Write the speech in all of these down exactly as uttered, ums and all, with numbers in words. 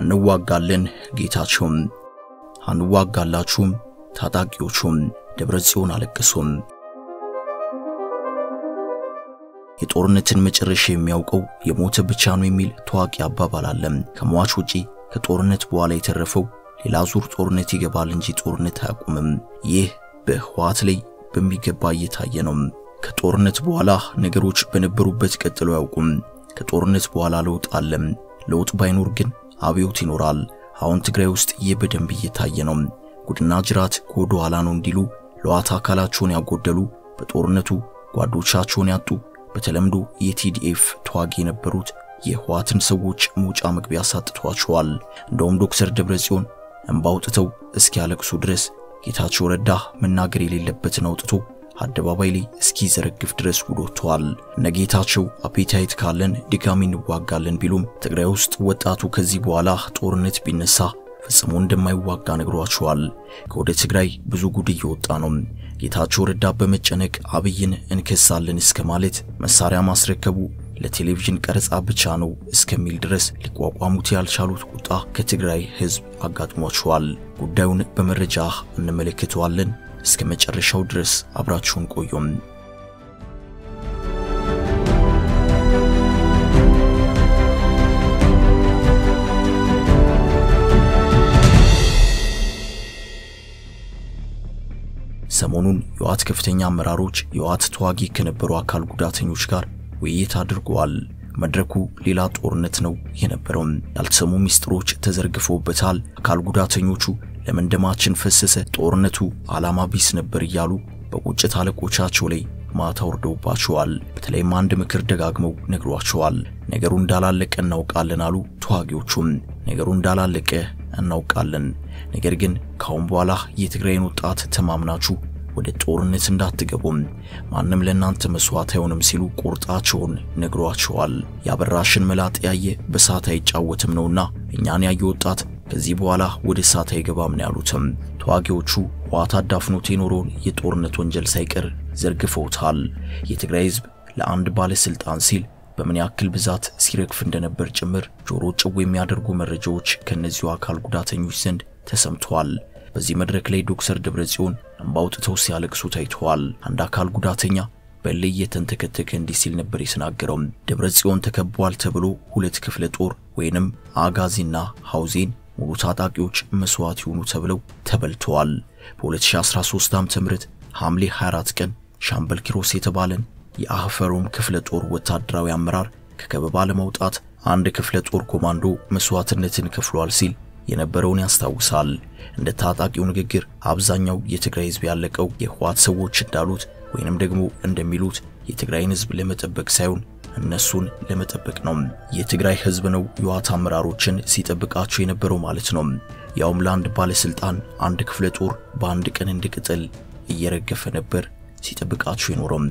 እንዋጋለን ጌታችን አንዋጋላችሁም ታጣቂዎቹም ደብረ ጽዮን አለቀሱም የጦርነትን መጨረሻ የሚያውቀው የሞተ ብቻ ነው የሚል ታዋቂ አባባል አለ ከመዋች ውጪ ከጦርነት በኋላ የተረፈው ሌላ ዙር ጦርነት ይገባል እንጂ ጦርነት አያቆምም ይህ በህዋት ላይ በሚገባ እየታየ ነው ከጦርነት በኋላ ነገሮች በነበሩበት ቀጥሎ ያውቁም ከጦርነት በኋላ ለውጥ አለ ለውጥ ባይኖር ግን አብዮት ይኖራል አሁን ትግራይ ውስጥ የበደንብ እየታየ ነው ጉድና ጅራት ጎዶ አላ ነው እንዲሉ ለዋታ ካላቾን ያጎደሉ በጦርነቱ ጓዶቻቸውን ያጡ በተለምዶ የቲዲኤፍ ተዋጊ የነበሩት የህዋትን ሰዎች ሙጫ መግቢያ ሳጥቷቸዋል እንደውም ዶክተር ደብረጽዮን እንባውጥተው እስኪ ያለቅሱ ድረስ ጌታቸው ረዳ መናገር የሌለበት ነው ጥቶ አደባባይ ላይ እስኪ ዘረግፍ ድረስ ጉዶቷል ነጌታቸው አፒታይት ካለን ድካሚን ዋጋለን ቢሉም ትግራይ ውስጥ ወጣቱ ከዚህ በኋላ ጦርነት ቢነሳ ፍጹም እንደማይዋጋ ነግሯቸዋል ከወደ ትግራይ ብዙ ጉድ ይወጣ ነው ጌታቸው ረዳ በመጨነቅ አብይን እንከሳለን እስከማለት መሳሪያ ማስረከቡ ለቴሌቪዥን ቀረጻ ብቻ ነው እስከሚል ድረስ ሊቋቋሙት ያልቻሉት ቁጣ ከትግራይ ህዝብ አጋጥሟቸዋል ጉዳዩን በመረጃ እንመለከተዋለን እስከ መጨረሻው ድረስ አብራችሁን ቆዩም ሰሞኑን የዋት ከፍተኛ አመራሮች የዋት ተዋጊ ከነበሩ አካል ጉዳተኞች ጋር ውይይት አድርጓል መድረኩ ሌላ ጦርነት ነው የነበረው ያልተሰሙ ሚስጥሮች ተዘርግፈውበታል አካል ጉዳተኞቹ ለምን ደማችን ፈሰሰ ጦርነቱ አላማ ቢስ ነበር ይያሉ በቁጭት አለቆቻቸው ላይ ማታወርደውባቸዋል በተለይ ማንድ ምክር ደጋግመው ነግሯቸዋል ነገሩ እንዳላለቀ እናውቃለን አሉ ተዋጊዎቹም ነገሩ እንዳላለቀ እናውቃለን ነገር ግን ካሁን በኋላ የትግራይን ወጣት ተማምናችሁ ወደ ጦርነት እንዳትገቡ ማንም ለእናንተ መስዋዕት አይሆንም ሲሉ ቁርጣቸውን ነግሯቸዋል ያበራሽን መላጥ ያየ በሳታ ይጫወትም ነውና እኛን ያየ ወጣት ከዚህ በኋላ ወደ ሳታ ይገባም ነው ያሉትም ተዋጊዎቹ ዋታ ዳፍኖት ይኖሩን የጦርነት ወንጀል ሳይቀር ዘርግፈውታል የትግራይ ህዝብ ለአንድ ባለ ስልጣን ሲል በምን ያክል ብዛት ሲረግፍ እንደነበር ጭምር ጆሮ ጭው የሚያደርጉ መረጃዎች ከነዚሁ አካል ጉዳተኞች ዘንድ ተሰምቷል በዚህ መድረክ ላይ ዶክተር ደብረጽዮን እንባውጥተው ሲያለቅሱ ታይቷል አንድ አካል ጉዳተኛ በልየተን ተከተከ እንዲህ ሲል ነበር ይስናገረው ደብረጽዮን ተከቧል ተብሎ ሁለት ክፍለ ጦር ወይንም አጋዚና ሃውዚን ሙሉ ታጣቂዎች መስዋዕት ይሆኑ ተብለው ተበልተዋል በ2013 ዓ.ም ተምረት ሐምሌ 24 ቀን ሻምበል ኪሮስ የተባለን የአህፈሩም ክፍለ ጦር ወታደራዊ አመራር ከከበባ ለመውጣት አንድ ክፍለ ጦር ኮማንዶ መስዋዕትነትን ከፍሏል ሲል የነበረውን ያስታውሳል እንደ ታጣቂው ንግግር አብዛኛው የትግራይ ህዝብ ያለቀው የህዋት ሰዎች እንዳሉት ወይንም ደግሞ እንደሚሉት የትግራይን ህዝብ ለመጠበቅ ሳይሆን እነሱን ለመጠበቅ ነው የትግራይ ህዝብ ነው የዋት አመራሮችን ሲጠብቃቸው የነበረው ማለት ነው ያውም ላንድ ባለ ስልጣን አንድ ክፍለ ጦር በአንድ ቀን እንድቅጥል እየረገፈ ነበር ሲጠብቃቸው ይኖርም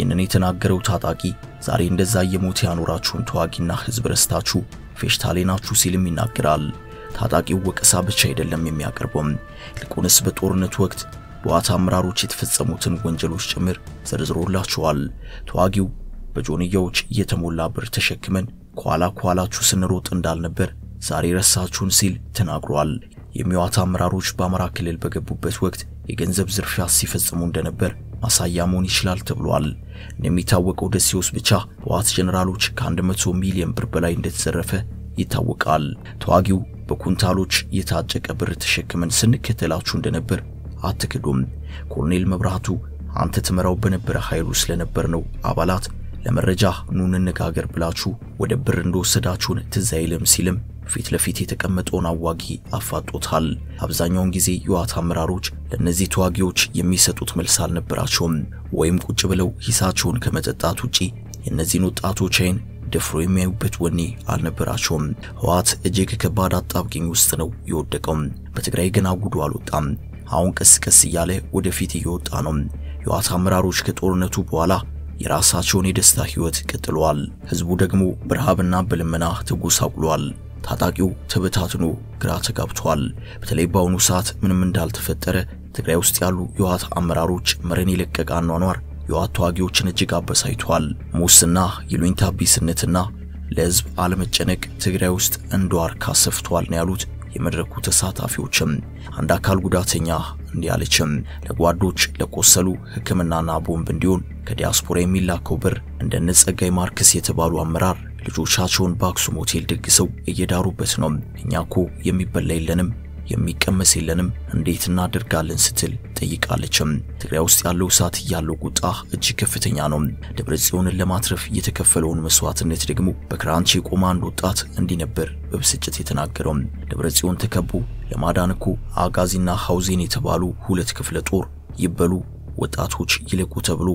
ይነኔ ተናገረው ታጣቂ ዛሬ እንደዛ የሞት ያኖራችሁን ተዋጊና ህዝብ ረስታችሁ ፌሽታሌናችሁ ሲልም ይናገራል ታጣቂው ወቀሳ ብቻ አይደለም የሚያቀርበው ልቁንስ በጦርነት ወቅት በዋታ አመራሮች የተፈጸሙትን ወንጀሎች ጭምር ዘርዝሮላቸዋል ተዋጊው በጆንያዎች የተሞላ ብር ተሸክመን ኳላ ኳላቹ ስንሮጥ እንዳልነበር ዛሬ ረሳችሁን ሲል ተናግሯል የሚዋታ አመራሮች በአማራ ክልል በገቡበት ወቅት የገንዘብ ዝርፊያ ሲፈጽሙ እንደነበር ማሳያ መሆን ይችላል ተብሏል እንደሚታወቀው ደሴውስ ብቻ በዋት ጄኔራሎች ከ100 ሚሊዮን ብር በላይ እንደተዘረፈ ይታወቃል ተዋጊው በኩንታሎች የታጨቀ ብር ተሸክመን ስንከተላችሁ እንደነበር አትክዱም ኮርኔል መብራቱ አንተ ተመራው በነበረ ኃይሉ ስለነበር ነው አባላት ለመረጃ ኑን ንነጋገር ብላችሁ ወደ ብር እንደወሰዳችሁን ተዛይለም ሲልም ፊት ለፊት የተቀመጠውን አዋጊ አፋጦታል አብዛኛውን ጊዜ የዋት አመራሮች ለነዚህ ተዋጊዎች የሚሰጡት መልስ አልነበራቸውም ወይም ቁጭ ብለው ሂሳቸውን ከመጠጣት ውጪ የነዚህ ወጣቶች አይን ደፍሮ የሚያዩበት ወኔ አልነበራቸውም ህዋት እጅግ ከባድ አጣብቂኝ ውስጥ ነው የወደቀው በትግራይ ገና ጉዱ አልወጣም አሁን ቀስቀስ ያለ ወደፊት እየወጣ ነው የዋት አመራሮች ከጦርነቱ በኋላ የራሳቸውን የደስታ ህይወት ቀጥለዋል ህዝቡ ደግሞ ብርሃብና በልመና ተጎሳቁሏል ታጣቂው ተበታትኖ ግራ ተጋብቷል በተለይ ባውኑ ሰዓት ምንም እንዳልተፈጠረ ትግራይ ውስጥ ያሉ የዋት አመራሮች መረን ይለቀቃኗኗር የዋት ተዋጊዎችን እጅግ አበሳይቷል ሙስና ይሉኝታ ቢስነትና لازم عالم الجنك تجريوست اندوار كاسف توال نيالوت يمركو تساتافيوچم عند اكال غداتنيا انديالچم لغوادوچ لكوسلو حكمنا نابون بنديون كدياسپورا يميلاكو بر اند نصغاي ماركس يتبالو امرار ልጆቻቸውን ባክሱም ሆቴል ድግሰው እየዳሩበት ነው እኛኮ የሚበላ የለንም የሚቀመስ የለንም እንዴት እናደርጋለን ስትል ጠይቃለችም ትግራይ ውስጥ ያለው ሰዓት ያለው ቁጣ እጅግ ከፍተኛ ነው ድብረጽዮንን ለማትረፍ የተከፈለውን መስዋዕትነት ደግሞ በክራንቺ ቆማንዶ ጣት እንዲነበር በብስጭት የተናገረው ድብረጽዮን ተከቡ ለማዳንኩ አጋዚና ሐውዜን የተባሉ ሁለት ክፍለ ጦር ይበሉ ወጣቶች ይለቁ ተብሎ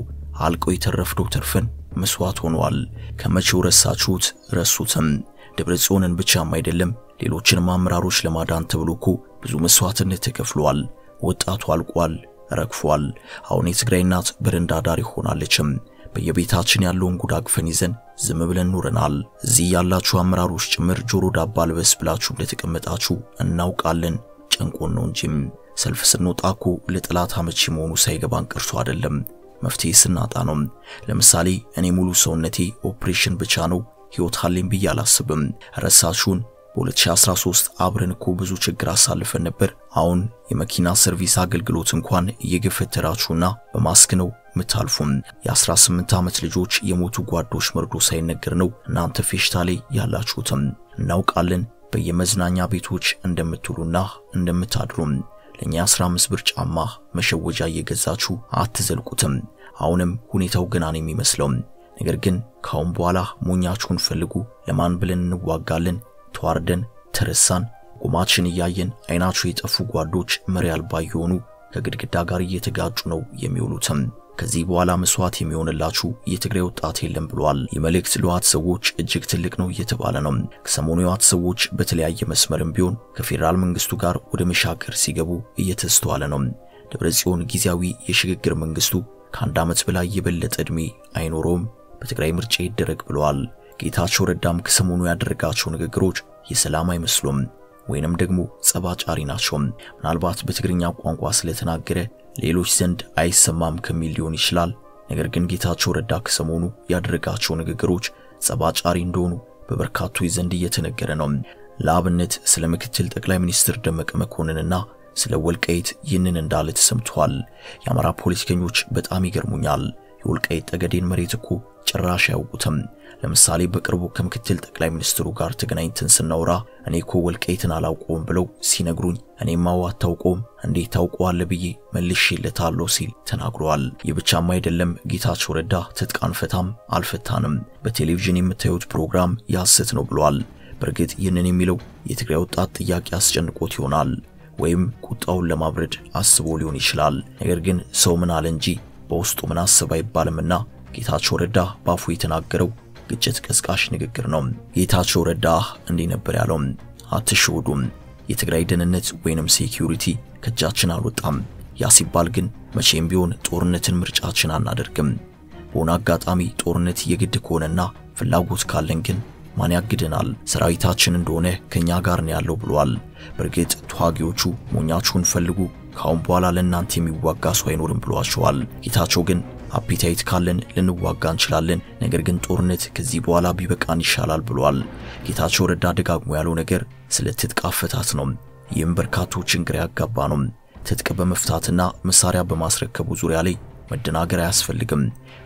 አልቆ ይተረፍ ዶክተር ፈን መስዋዕት ሆኗል ከመቼው ረሳችሁት ረሱትም ድብረጽዮንን ብቻም አይደለም ሌሎችን ማምራሮች ለማዳን ተብሎኩ ብዙ መስዋዕትነት ተከፍሏል ወጣቱ አልቋል ረክፏል አሁን የትግራይናት በረንዳ ዳር ሆናለችም በየቤታችን ያለውን ጉዳግፈን ይዘን ዝም ብለን ኑረናል እዚህ ያላችሁ አምራሮች ጭምር ጆሮ ዳባ ልበስ ብላችሁ ለተቀመጣችሁ እናውቃለን ጭንቆን ነው እንጂ ሰልፍ ስንወጣኩ ለጥላት አመቺ መሆኑ ሳይገባን ቀርቶ አይደለም مفتي سناتا نوم لمسالي اني مولو سونتي اوبريشن بچانو هيوت حالين بيالا سبم رساشون ሁለት ሺህ አስራ ሶስት አብረንኩ ብዙ ችግር አሳልፈን ነበር አሁን የመኪና ሰርቪስ አገልግሎት እንኳን እየገፈተራችሁና በማስክ ነው መታልፉም የ18 አመት ልጆች የሞቱ ጓዶች ምርዶ ሳይነገር ነው እናንተ ፌሽታሊ ያላችሁትም እናውቃለን በየመዝናኛ ቤቶች እንደምትሉና እንደምታድሩም ለኛ አስራ አምስት ብር ጫማ መሸወጃ እየገዛችሁ አትዘልቁትም አሁንም ሁኔታው ገና ነው የሚመስለው ነገር ግን ካሁን በኋላ ሞኛችሁን ፈልጉ ለማን ብለን እንዋጋለን ተዋርደን ተረሳን ቁማችን ያየን አይናችሁ የጠፉ ጓዶች መሪያል ባይሆኑ ከግድግዳ ጋር እየተጋጩ ነው የሚውሉትም ከዚህ በኋላ መስዋዕት የሚሆንላችሁ የትግራይ ወጣት የለም ብሏል የመልእክት ልዋት ሰዎች እጅግ ትልቅ ነው እየተባለ ነው ከሰሞኑያት ሰዎች በተለያየ መስመርም ቢሆን ከፌደራል መንግስቱ ጋር ወደ መሻከር ሲገቡ እየተስተዋለ ነው ድብረጽዮን ጊዜያዊ የሽግግር መንግስቱ ካንድ አመት በላይ የበለጠ እድሜ አይኖርም በትግራይ ምርጫ ይደረግ ብሏል ጌታቸው ረዳም ከሰሞኑ ያደረጋቸው ንግግሮች የሰላም አይመስሉም ወይንም ደግሞ ጸባጫሪ ናቸው ምናልባት በትግርኛ ቋንቋ ስለተናገረ ሌሎች ዘንድ አይሰማም ከሚሊዮን ይችላል ነገር ግን ጌታቸው ረዳ ከሰሞኑ ያደረጋቸው ንግግሮች ጸባጫሪ እንደሆኑ በበርካቶች ዘንድ እየተነገረ ነው ላብነት ስለምክትል ጠቅላይ ሚኒስትር ደመቀ መኮንንና ስለወልቀይት ይህንን እንዳለ ተሰምቷል ያማራ ፖለቲከኞች በጣም ይገርሙኛል የወልቀይት ጠገዴን መሬትኩ ጭራሽ ያውቁትም ለምሳሌ በቅርቡ ከምክትል ጠቅላይ ሚኒስትሩ ጋር ተገናኝተን ስናወራ እኔኮ ወልቀይትን አላውቀውም ብለው ሲነግሩኝ እኔማ አታውቀውም እንዴ ታውቀዋለህ ብዬ መልሼለታለሁ ሲል ተናግሯል ይብቻም አይደለም ጌታቸው ረዳ ትጥቃን ፈታም አልፈታንም በቴሌቪዥን የምታዩት ፕሮግራም ያስት ነው ብሏል በርግጥ ይህንን የሚለው የትግራይ ወጣት ጥያቄ አስጨንቆት ይሆናል ወይም ቁጣውን ለማብረድ አስቦ ሊሆን ይችላል ነገር ግን ሰው ምን አለ እንጂ በውስጡ ምን አስባ ይባልምና ጌታቸው ረዳ ባፉ የተናገረው ግጭት ቀስቃሽ ንግግር ነው ጌታቸው ረዳ እንዲህ ነበር ያለው አትሽውዱም የትግራይ ደህንነት ወይንም ሴኩሪቲ ከጃችን አልወጣም ያሲባል ግን መቼም ቢሆን ጦርነትን ምርጫችን አናደርግም ቦና አጋጣሚ ጦርነት የግድ ከሆነና ፍላጎት ካለን ግን ማን ያግደናል ሰራዊታችን እንደሆነ ከኛ ጋር ነው ያለው ብሏል በርግጥ ተዋጊዎቹ ሞኛችሁን ፈልጉ ካሁን በኋላ ለእናንተ የሚዋጋ ሰው አይኖርም ብሏቸዋል ጌታቸው ግን አፒታይት ካለን ለንዋጋ እንችላለን ነገር ግን ጦርነት ከዚህ በኋላ ቢበቃን ይሻላል ብሏል ጌታቸው ረዳ ደጋግሞ ያለው ነገር ስለ ትጥቅ አፈታት ነው ይህም በርካቶችን ግራ ያጋባ ነው ትጥቅ በመፍታትና መሳሪያ በማስረከቡ ዙሪያ ላይ መደናገር አያስፈልግም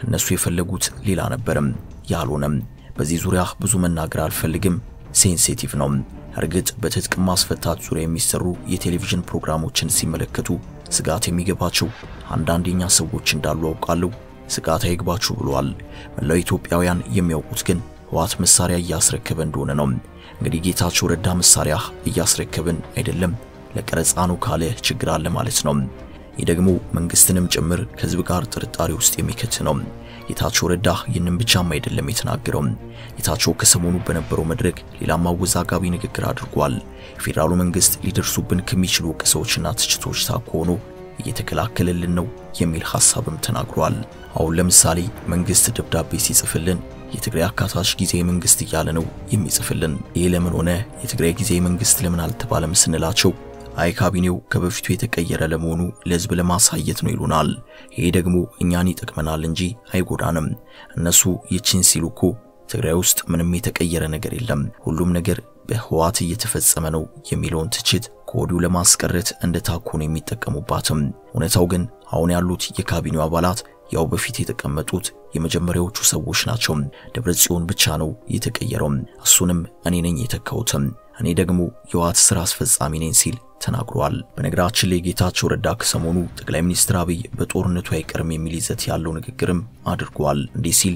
እነሱ የፈለጉት ሌላ ነበርም ያሉንም በዚህ ዙሪያ ብዙ መናገር አልፈልግም ሴንሲቲቭ ነው እርግጥ በትጥቅ ማስፈታት ዙሪያ የሚሰሩ የቴሌቪዥን ፕሮግራሞችን ሲመለከቱ ስጋት የሚገባቸው አንዳንዴኛ ሰዎች እንዳሉ አውቃለሁ ስጋት አይግባችሁ ብሏል መላው ኢትዮጵያውያን የሚያውቁት ግን ህዋት መሳሪያ ያስረከበ እንደሆነ ነው እንግዲህ ጌታቸው ረዳ መሳሪያ ያስረከበን አይደለም ለቀረጻኑ ካለ ችግር አለ ማለት ነው ይደግሞ መንግስትንም ጭምር ከህዝብ ጋር ጥርጣሬ ውስጥ የሚከት ነው ጌታቸው ረዳ ይንም ብቻም አይደለም የተናገረው ጌታቸው ከሰሞኑ በነበረው መድረክ ሌላም አወዛጋቢ ንግግር አድርጓል ፌደራሉ መንግስት ሊደርሱብን ከሚችሉ ወቀሳዎችና ትችቶች ታቆኑ እየተከላከለልን ነው የሚል ሐሳብም ተናግሯል አሁን ለምሳሌ መንግስት ደብዳቤ ሲጽፍልን የትግራይ አካታች ጊዜ መንግስት እያለ ነው የሚጽፍልን ይሄ ለምን ሆነ የትግራይ ጊዜ መንግስት ለምን አልተባለም ስንላቸው አይ ካቢኔው ከበፊቱ የተቀየረ ለመሆኑ ለህዝብ ለማሳየት ነው ይሉናል ይሄ ደግሞ እኛን ይጥቅመናል እንጂ አይጎዳንም እነሱ ይቺን ሲሉኩ ትግራውስት ምንም የተቀየረ ነገር የለም ሁሉም ነገር በህዋት እየተፈጸመ ነው የሚሉን ትችት ኮዱ ለማስቀረት እንደታኮን የሚጠቀሙባትም ወነታው ግን አሁን ያሉት የካቢኔው አባላት ያው በፊት የተቀመጡት የመጀመሪያዎቹ ሰዎች ናቸው ደብረጽዮን ብቻ ነው የተቀየረው እሱንም እኔ ነኝ የተከውተም እኔ ደግሞ የዋት ስራ አስፈጻሚ ነኝ ሲል ተናግሯል በነግራችን ለጌታቸው ረዳ ከሰሞኑ ጠቅላይ ሚኒስትር አብይ በጦርነቱ አይቀርም የሚል ይዘት ያለው ንግግርም አድርጓል እንዲህ ሲል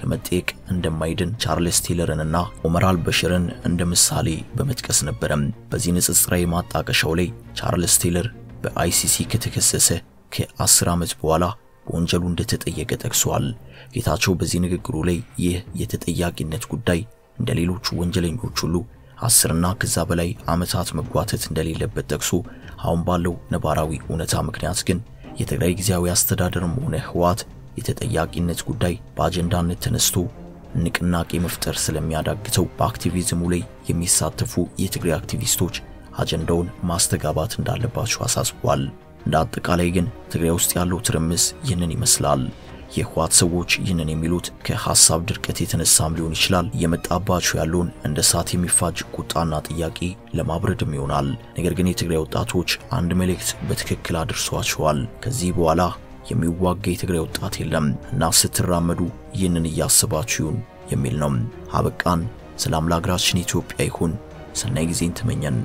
ከመጠየቅ እንደማይድን ቻርልስ ቴለርንና ኦመር አልበሽርን እንደምሳሌ በመጥቀስ ነበር በዚህ ንጽጽራዊ ማጣቀሻው ላይ ቻርልስ ቴለር በአይሲሲ ከተከሰሰ ከ10 ዓመት በኋላ ወንጀሉ እንደተጠየቀ ተከሷል ጌታቸው በዚህ ንግግሩ ላይ ይህ የተጠያቂነት ጉዳይ እንደሌሎች ወንጀለኞች ሁሉ አስርና ከዛ በላይ አመታት መጓተት እንደሌለበት ተከሱ አሁን ባለው ነባራዊ ኡነታ ምክንያት ግን የትግራይ ጊዜያዊ አስተዳደርም ሆነ ህዋት የተጠያቂነት ጉዳይ በአጀንዳነት ተነስቶ ንቅናቄ መፍጠር ስለሚያዳግተው በአክቲቪዝሙ ላይ የሚሳተፉ የትግራይ አክቲቪስቶች አጀንዳውን ማስተጋባት እንዳለባቸው አሳስቧል እንዳጠቃላይ ግን ትግራይ ውስጥ ያለው ትርምስ ይህንን ይመስላል የህዋት ሰዎች ይህንን የሚሉት ከሐሳብ ድርቀት የተነሳም ሊሆን ይችላል የመጣባቸው ያሉን እንደ ሳት የሚፋጅ ቁጣና ጥያቄ ለማብረድም ይሆናል ነገር ግን የትግራይ ወጣቶች አንድ መልእክት በትክክል አድርሷቸዋል ከዚህ በኋላ የሚዋጋ የትግራይ ወጣት የለም እና ስትራመዱ ይህንን ያስባችሁ የሚል ነው አበቃን ሰላም ለአገራችን ኢትዮጵያ ይሁን ሰናይ ጊዜን ተመኘን